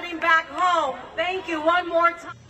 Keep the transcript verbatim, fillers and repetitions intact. happening back home. Thank you one more time.